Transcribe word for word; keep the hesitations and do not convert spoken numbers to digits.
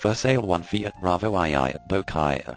For sale one Fiat Bravo two at Beaucaire.